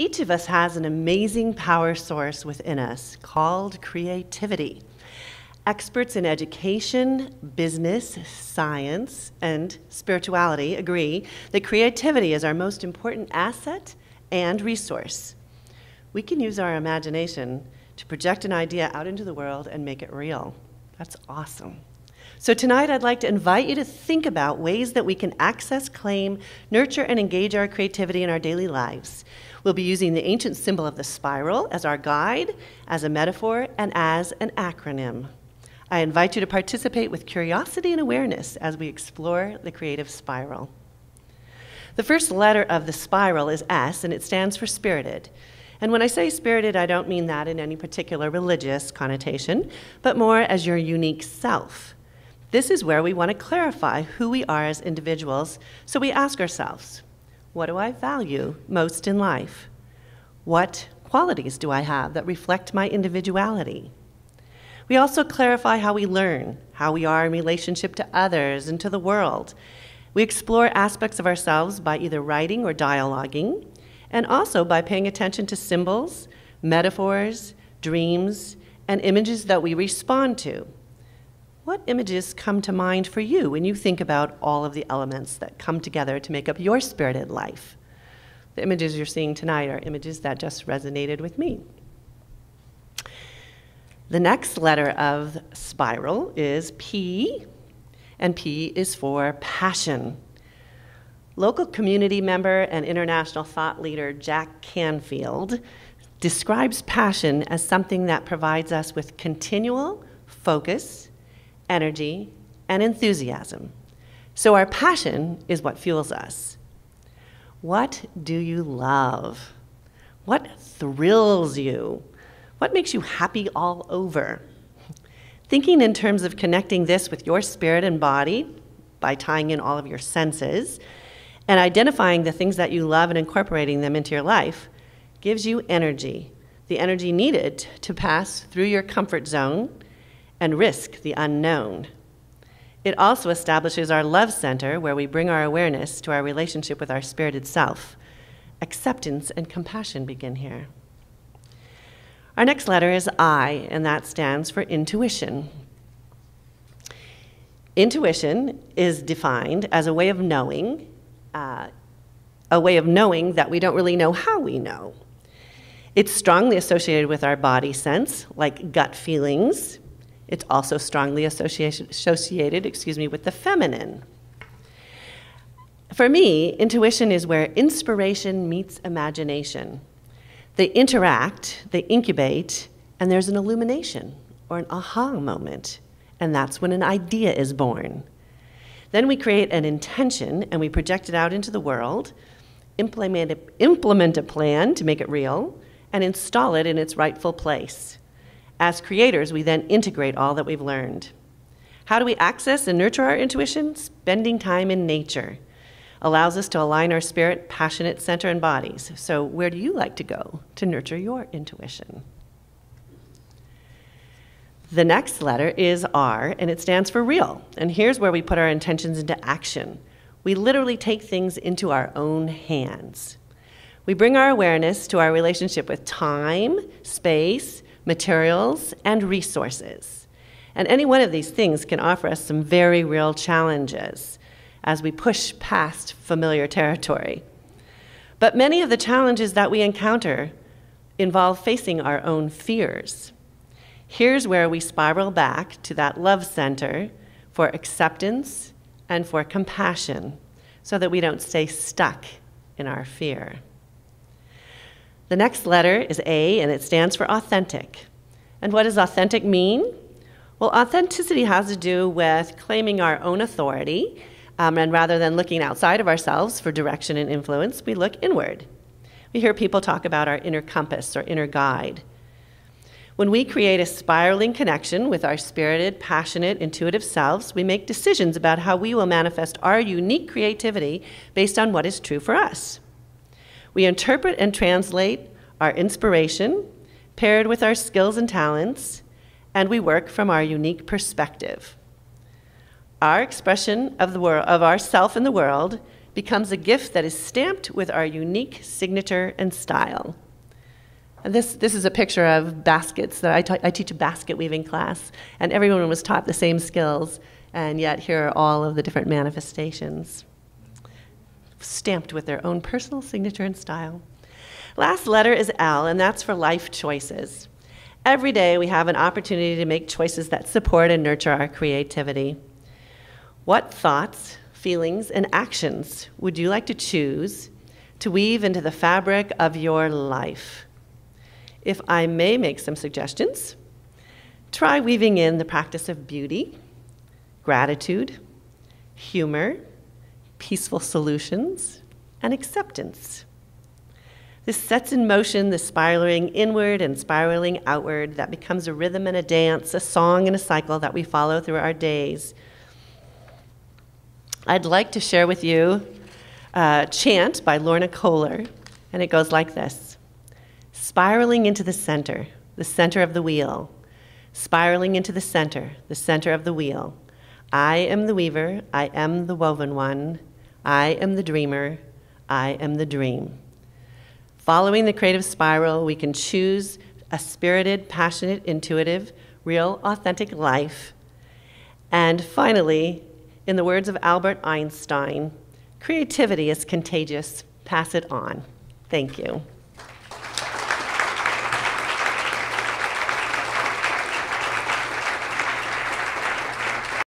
Each of us has an amazing power source within us called creativity. Experts in education, business, science, and spirituality agree that creativity is our most important asset and resource. We can use our imagination to project an idea out into the world and make it real. That's awesome. So tonight I'd like to invite you to think about ways that we can access, claim, nurture, and engage our creativity in our daily lives. We'll be using the ancient symbol of the spiral as our guide, as a metaphor, and as an acronym. I invite you to participate with curiosity and awareness as we explore the creative spiral. The first letter of the spiral is S, and it stands for spirited. And when I say spirited, I don't mean that in any particular religious connotation, but more as your unique self. This is where we want to clarify who we are as individuals, so we ask ourselves, what do I value most in life? What qualities do I have that reflect my individuality? We also clarify how we learn, how we are in relationship to others and to the world. We explore aspects of ourselves by either writing or dialoguing, and also by paying attention to symbols, metaphors, dreams, and images that we respond to. What images come to mind for you when you think about all of the elements that come together to make up your spirited life? The images you're seeing tonight are images that just resonated with me. The next letter of spiral is P, and P is for passion. Local community member and international thought leader Jack Canfield describes passion as something that provides us with continual focus, energy, and enthusiasm. So our passion is what fuels us. What do you love? What thrills you? What makes you happy all over? Thinking in terms of connecting this with your spirit and body by tying in all of your senses and identifying the things that you love and incorporating them into your life gives you energy, the energy needed to pass through your comfort zone and risk the unknown. It also establishes our love center, where we bring our awareness to our relationship with our spirited self. Acceptance and compassion begin here. Our next letter is I, and that stands for intuition. Intuition is defined as a way of knowing that we don't really know how we know. It's strongly associated with our body sense, like gut feelings. It's also strongly associated with the feminine. For me, intuition is where inspiration meets imagination. They interact, they incubate, and there's an illumination or an aha moment, and that's when an idea is born. Then we create an intention and we project it out into the world, implement a plan to make it real, and install it in its rightful place. As creators, we then integrate all that we've learned. How do we access and nurture our intuition? Spending time in nature allows us to align our spirit, passionate center, and bodies. So where do you like to go to nurture your intuition? The next letter is R, and it stands for real. And here's where we put our intentions into action. We literally take things into our own hands. We bring our awareness to our relationship with time, space, materials, and resources. And any one of these things can offer us some very real challenges as we push past familiar territory. But many of the challenges that we encounter involve facing our own fears. Here's where we spiral back to that love center for acceptance and for compassion, so that we don't stay stuck in our fear. The next letter is A, and it stands for authentic. And what does authentic mean? Well, authenticity has to do with claiming our own authority, and rather than looking outside of ourselves for direction and influence, we look inward. We hear people talk about our inner compass or inner guide. When we create a spiraling connection with our spirited, passionate, intuitive selves, we make decisions about how we will manifest our unique creativity based on what is true for us. We interpret and translate our inspiration, paired with our skills and talents, and we work from our unique perspective. Our expression of ourself in the world becomes a gift that is stamped with our unique signature and style. And this is a picture of baskets that I teach a basket weaving class, and everyone was taught the same skills, and yet here are all of the different manifestations, stamped with their own personal signature and style. Last letter is L, and that's for life choices. Every day we have an opportunity to make choices that support and nurture our creativity. What thoughts, feelings, and actions would you like to choose to weave into the fabric of your life? If I may make some suggestions, try weaving in the practice of beauty, gratitude, humor, peaceful solutions, and acceptance. This sets in motion the spiraling inward and spiraling outward that becomes a rhythm and a dance, a song and a cycle that we follow through our days. I'd like to share with you a chant by Lorna Kohler, and it goes like this. Spiraling into the center of the wheel. Spiraling into the center of the wheel. I am the weaver, I am the woven one. I am the dreamer, I am the dream. Following the creative spiral, we can choose a spirited, passionate, intuitive, real, authentic life. And finally, in the words of Albert Einstein, creativity is contagious. Pass it on. Thank you.